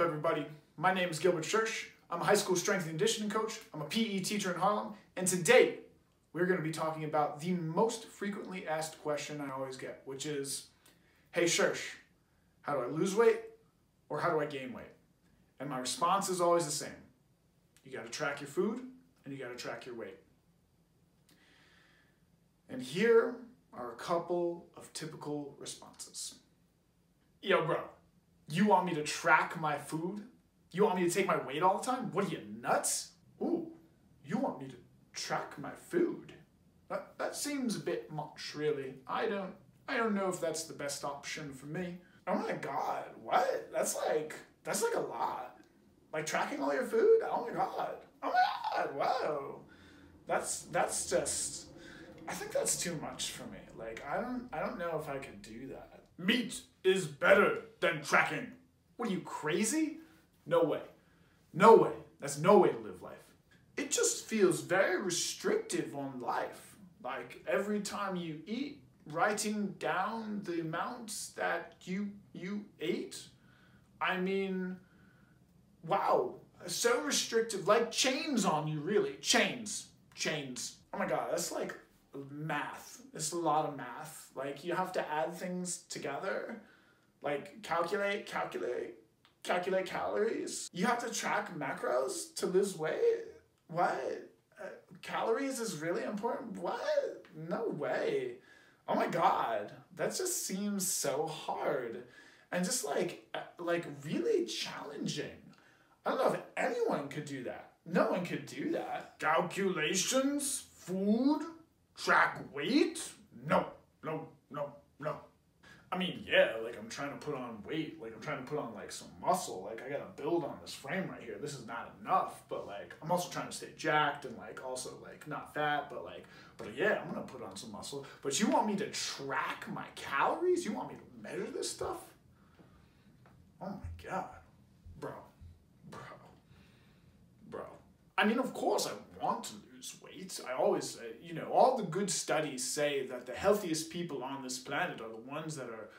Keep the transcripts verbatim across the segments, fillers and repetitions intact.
up, everybody? My name is Gilbert Schuerch. I'm a high school strength and conditioning coach. I'm a P E teacher in Harlem. And today, we're going to be talking about the most frequently asked question I always get, which is, hey, Schuerch, how do I lose weight or how do I gain weight? And my response is always the same. You got to track your food and you got to track your weight. And here are a couple of typical responses. Yo, bro. You want me to track my food? You want me to take my weight all the time? What are you, nuts? Ooh, you want me to track my food? That, that seems a bit much, really. I don't, I don't know if that's the best option for me. Oh my God, what? That's like, that's like a lot. Like tracking all your food? Oh my God. Oh my God, wow. That's, that's just, I think that's too much for me. Like, I don't, I don't know if I could do that. Meat is better than tracking. What are you, crazy? No way. No way. That's no way to live life. It just feels very restrictive on life. Like every time you eat, writing down the amounts that you you ate. I mean, wow. So restrictive, like chains on you, really. Chains. Chains. Oh my God, that's like math. It's a lot of math. Like you have to add things together. Like calculate, calculate, calculate calories. You have to track macros to lose weight? What? Uh, calories is really important? What? No way. Oh my God. That just seems so hard. And just like, like really challenging. I don't know if anyone could do that. No one could do that. Calculations? Food? Track weight? No, no, no, no. I mean, yeah, like I'm trying to put on weight, like I'm trying to put on like some muscle, like I gotta build on this frame right here. This is not enough, but like I'm also trying to stay jacked and like also like not fat, but like, but yeah, I'm gonna put on some muscle. But you want me to track my calories? You want me to measure this stuff? Oh my God, bro, bro, bro. I mean, of course I want to lose weight. I always, you know, all the good studies say that the healthiest people on this planet are the ones that are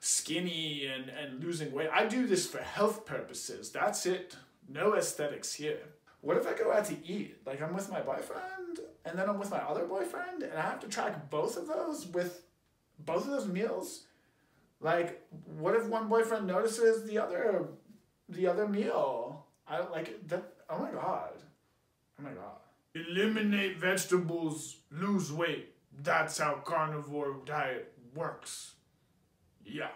skinny and, and losing weight. I do this for health purposes. That's it. No aesthetics here. What if I go out to eat? Like I'm with my boyfriend and then I'm with my other boyfriend and I have to track both of those with both of those meals. Like what if one boyfriend notices the other, the other meal? I like that. Oh my God. Oh my God. Eliminate vegetables, lose weight. That's how carnivore diet works. Yeah.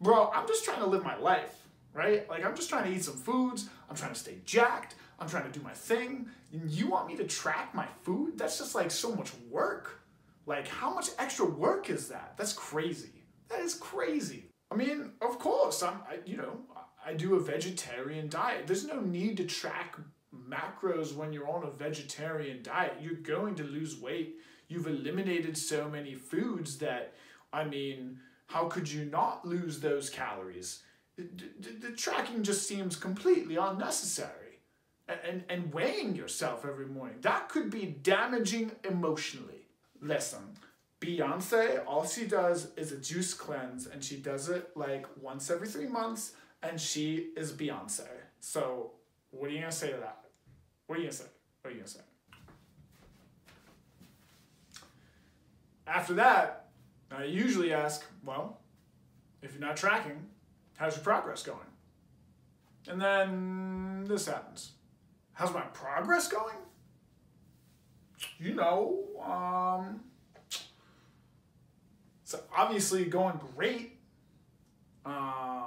Bro, I'm just trying to live my life, right? Like, I'm just trying to eat some foods. I'm trying to stay jacked. I'm trying to do my thing. And you want me to track my food? That's just like so much work. Like, how much extra work is that? That's crazy. That is crazy. I mean, of course, I'm, I, you know, I do a vegetarian diet. There's no need to track macros when you're on a vegetarian diet. You're going to lose weight. You've eliminated so many foods that, I mean, how could you not lose those calories? The, the, the tracking just seems completely unnecessary. And, and, and weighing yourself every morning, that could be damaging emotionally. Listen, Beyoncé, all she does is a juice cleanse and she does it like once every three months and she is Beyoncé. So, what are you gonna say to that? What are you gonna say? What are you gonna say? After that, I usually ask, well, if you're not tracking, how's your progress going? And then this happens. How's my progress going? You know, um, it's obviously going great. Um,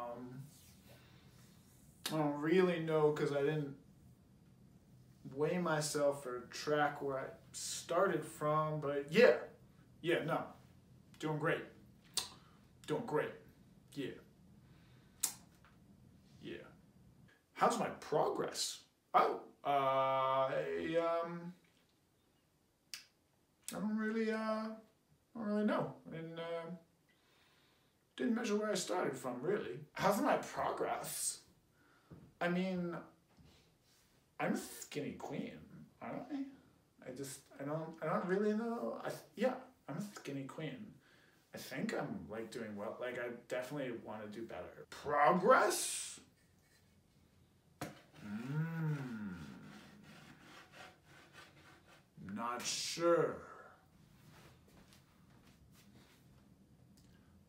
I don't really know because I didn't weigh myself or track where I started from, but yeah, yeah, no, doing great, doing great, yeah, yeah. How's my progress? Oh, uh, I, um, I don't really, uh, I don't really know, and uh, didn't measure where I started from really. How's my progress? I mean, I'm a skinny queen, aren't I? I just, I don't, I don't really know. I, yeah, I'm a skinny queen. I think I'm like doing well. Like I definitely want to do better. Progress? not sure.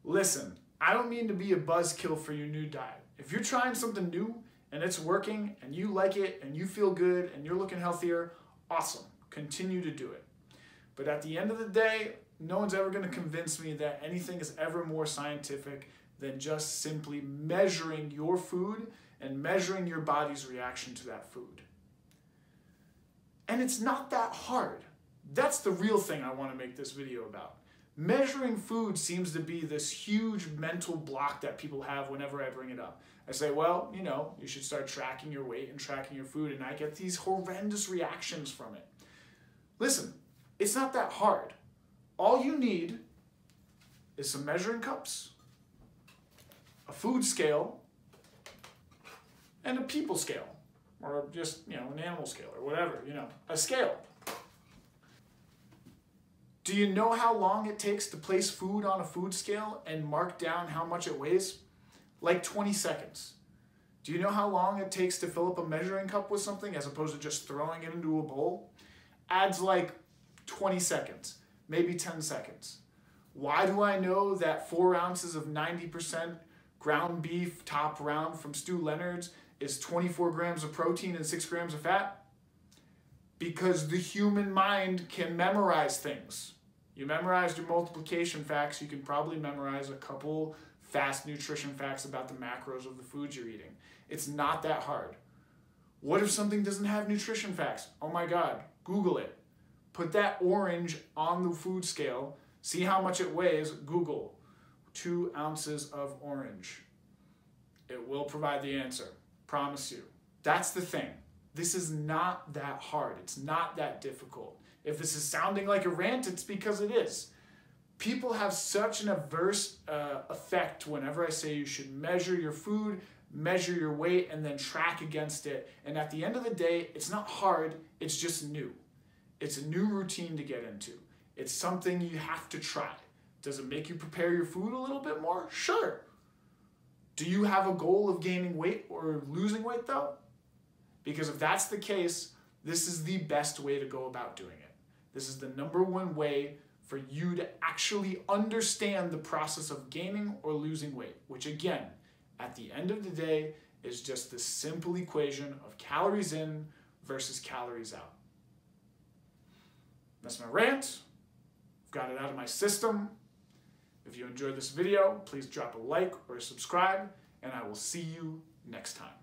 Listen, I don't mean to be a buzzkill for your new diet. If you're trying something new and it's working and you like it and you feel good and you're looking healthier, awesome. Continue to do it. But at the end of the day, no one's ever going to convince me that anything is ever more scientific than just simply measuring your food and measuring your body's reaction to that food. And it's not that hard. That's the real thing I want to make this video about. Measuring food seems to be this huge mental block that people have whenever I bring it up. I say, well, you know, you should start tracking your weight and tracking your food, and I get these horrendous reactions from it. Listen, it's not that hard. All you need is some measuring cups, a food scale, and a people scale, or just, you know, an animal scale or whatever, you know, a scale. Do you know how long it takes to place food on a food scale and mark down how much it weighs? Like twenty seconds. Do you know how long it takes to fill up a measuring cup with something as opposed to just throwing it into a bowl? Adds like twenty seconds, maybe ten seconds. Why do I know that four ounces of ninety percent ground beef top round from Stu Leonard's is twenty-four grams of protein and six grams of fat? Because the human mind can memorize things. You memorized your multiplication facts, you can probably memorize a couple fast nutrition facts about the macros of the foods you're eating. It's not that hard. What if something doesn't have nutrition facts? Oh my God, Google it. Put that orange on the food scale, see how much it weighs, Google. Two ounces of orange. It will provide the answer, promise you. That's the thing. This is not that hard. It's not that difficult. If this is sounding like a rant, it's because it is. People have such an adverse uh, effect whenever I say you should measure your food, measure your weight, and then track against it. And at the end of the day, it's not hard. It's just new. It's a new routine to get into. It's something you have to try. Does it make you prepare your food a little bit more? Sure. Do you have a goal of gaining weight or losing weight though? Because if that's the case, this is the best way to go about doing it. This is the number one way for you to actually understand the process of gaining or losing weight, which again, at the end of the day, is just the simple equation of calories in versus calories out. That's my rant. I've got it out of my system. If you enjoyed this video, please drop a like or subscribe, and I will see you next time.